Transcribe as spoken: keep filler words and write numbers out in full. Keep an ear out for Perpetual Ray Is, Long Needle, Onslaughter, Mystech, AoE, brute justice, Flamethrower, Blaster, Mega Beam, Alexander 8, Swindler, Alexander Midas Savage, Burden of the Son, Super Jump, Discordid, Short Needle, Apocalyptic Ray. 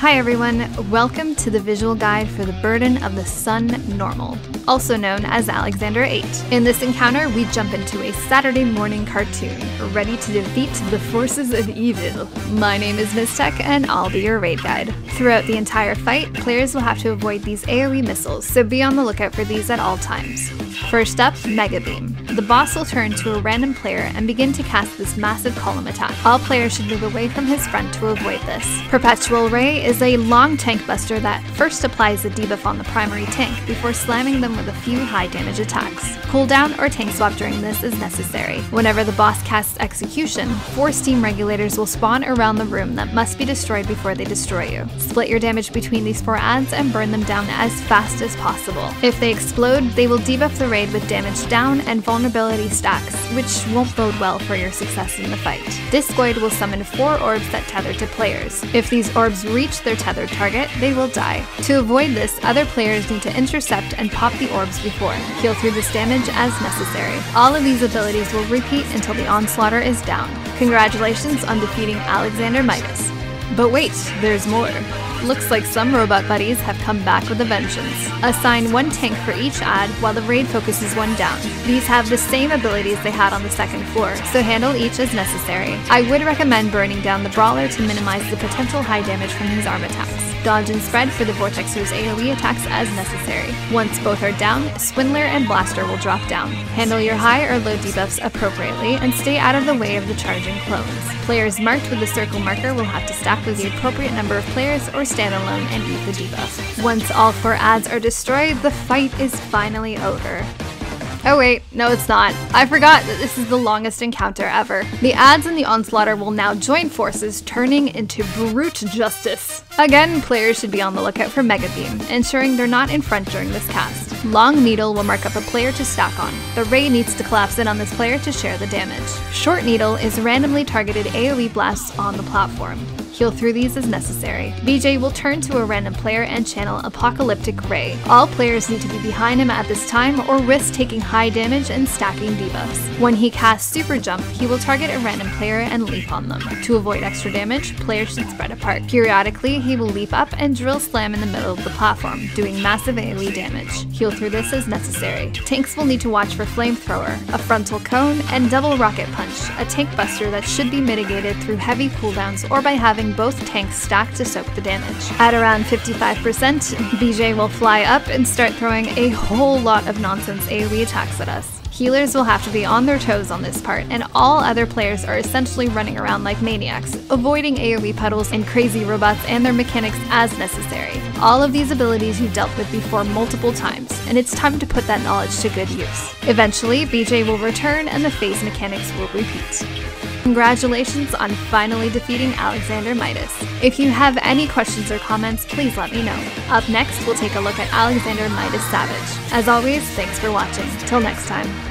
Hi everyone, welcome to the visual guide for the Burden of the Sun Normal, also known as Alexander eight. In this encounter, we jump into a Saturday morning cartoon, ready to defeat the forces of evil. My name is Mystech, and I'll be your raid guide. Throughout the entire fight, players will have to avoid these AoE missiles, so be on the lookout for these at all times. First up, Mega Beam. The boss will turn to a random player and begin to cast this massive column attack. All players should move away from his front to avoid this. Perpetual Ray is a long tank buster that first applies the debuff on the primary tank before slamming them with a few high damage attacks. Cooldown or tank swap during this is necessary. Whenever the boss casts Execution, four steam regulators will spawn around the room that must be destroyed before they destroy you. Split your damage between these four adds and burn them down as fast as possible. If they explode, they will debuff the raid with damage down and vulnerability stacks, which won't bode well for your success in the fight. Discordid will summon four orbs that tether to players. If these orbs reach their tethered target, they will die. To avoid this, other players need to intercept and pop the orbs before, heal through this damage as necessary. All of these abilities will repeat until the onslaughter is down. Congratulations on defeating Alexander Midas. But wait, there's more. Looks like some robot buddies have come back with a vengeance. Assign one tank for each ad while the raid focuses one down. These have the same abilities they had on the second floor, so handle each as necessary. I would recommend burning down the brawler to minimize the potential high damage from his arm attacks. Dodge and spread for the Vortexer's AoE attacks as necessary. Once both are down, Swindler and Blaster will drop down. Handle your high or low debuffs appropriately and stay out of the way of the charging clones. Players marked with the circle marker will have to stack with the appropriate number of players or stand alone and eat the debuff. Once all four adds are destroyed, the fight is finally over. Oh wait, no it's not. I forgot that this is the longest encounter ever. The adds and the onslaughter will now join forces, turning into brute justice. Again, players should be on the lookout for Mega Beam, ensuring they're not in front during this cast. Long Needle will mark up a player to stack on. The Ray needs to collapse in on this player to share the damage. Short Needle is randomly targeted AoE blasts on the platform. Heal through these as necessary. B J will turn to a random player and channel Apocalyptic Ray. All players need to be behind him at this time or risk taking high damage and stacking debuffs. When he casts Super Jump, he will target a random player and leap on them. To avoid extra damage, players should spread apart. Periodically, he will leap up and drill slam in the middle of the platform, doing massive AoE damage. Heal through this as necessary. Tanks will need to watch for Flamethrower, a frontal cone, and double rocket punch, a tank buster that should be mitigated through heavy cooldowns or by having both tanks stacked to soak the damage. At around fifty-five percent, B J will fly up and start throwing a whole lot of nonsense AoE attacks at us. Healers will have to be on their toes on this part, and all other players are essentially running around like maniacs, avoiding AoE puddles and crazy robots and their mechanics as necessary. All of these abilities you dealt with before multiple times, and it's time to put that knowledge to good use. Eventually, B J will return and the phase mechanics will repeat. Congratulations on finally defeating Alexander Midas. If you have any questions or comments, please let me know. Up next, we'll take a look at Alexander Midas Savage. As always, thanks for watching. Till next time.